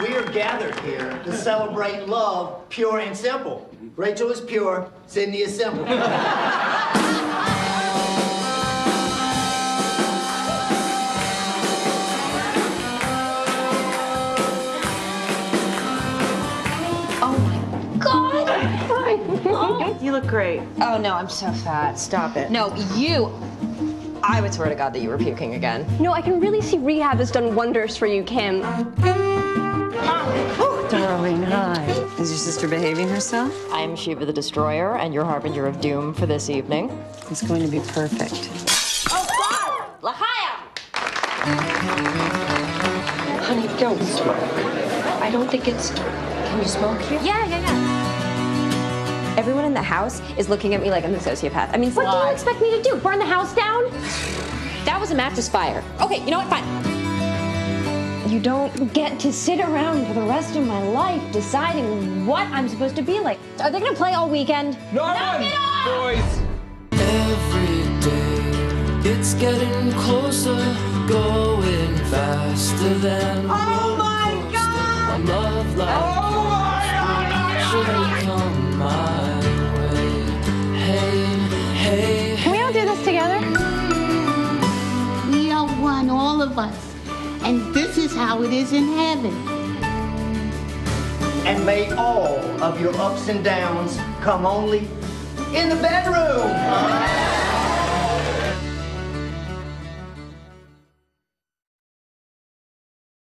We are gathered here to celebrate love, pure and simple. Rachel is pure, Sydney is simple. Oh, you look great. Oh, no, I'm so fat. Stop it. No, you... I would swear to God that you were puking again. No, I can really see rehab has done wonders for you, Kim. Oh, darling, hi. Is your sister behaving herself? I am Shiva the Destroyer, and your harbinger of doom for this evening. It's going to be perfect. Oh, God! Lahaya! Honey, don't smoke. I don't think it's... Can you smoke here? Yeah. Everyone in the house is looking at me like I'm a sociopath. I mean, what do you expect me to do? Burn the house down? That was a matchless fire. Okay, you know what? Fine. You don't get to sit around for the rest of my life deciding what I'm supposed to be like. Are they gonna play all weekend? No, boys! Every day, it's getting closer, going faster than... Oh my God! I love life. Oh my God! Can we all do this together? We are one, all of us. And this is how it is in heaven. And may all of your ups and downs come only in the bedroom.